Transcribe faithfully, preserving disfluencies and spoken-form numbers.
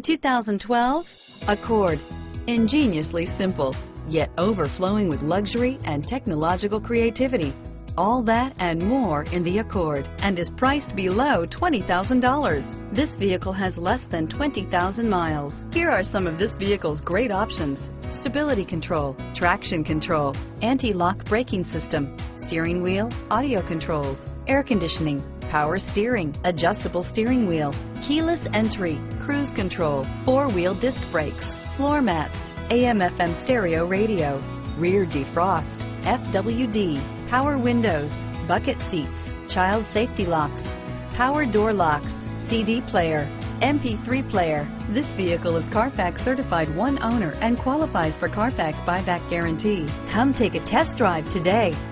The two thousand twelve Accord. Ingeniously simple, yet overflowing with luxury and technological creativity. All that and more in the Accord, and is priced below twenty thousand dollars. This vehicle has less than twenty thousand miles. Here are some of this vehicle's great options: stability control, traction control, anti-lock braking system, steering wheel audio controls, air conditioning, power steering, adjustable steering wheel, keyless entry, cruise control, four-wheel disc brakes, floor mats, A M F M stereo radio, rear defrost, F W D, power windows, bucket seats, child safety locks, power door locks, C D player, M P three player. This vehicle is Carfax certified one owner and qualifies for Carfax buyback guarantee. Come take a test drive today.